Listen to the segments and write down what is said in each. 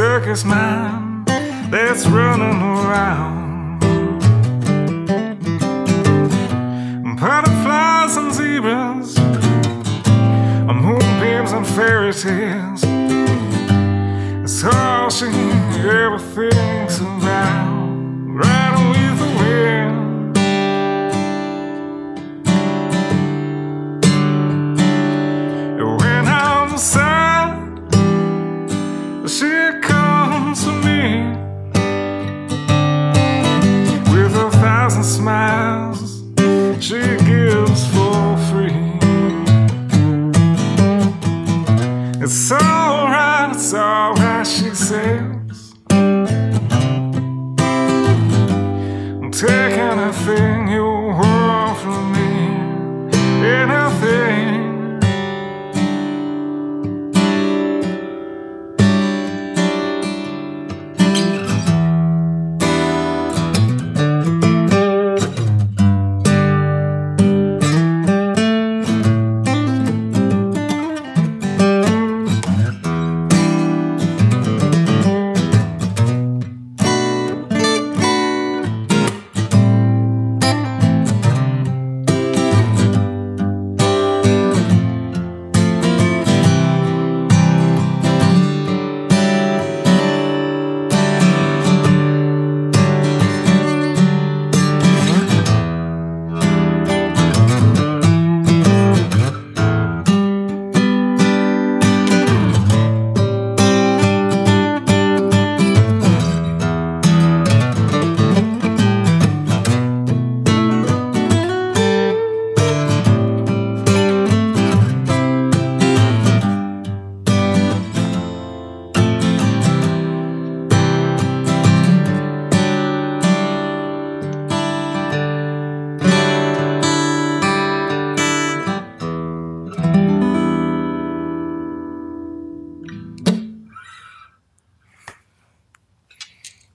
circus man that's running around. Butterflies and zebras, moonbeams and fairy tales, it's all she ever thinks about. Riding with the wind. When I'm sad, she comes to me with 1,000 smiles she gives for free. It's alright, she says, take anything you want from me, anything.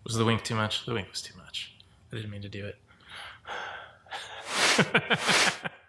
Was the wink too much? The wink was too much. I didn't mean to do it.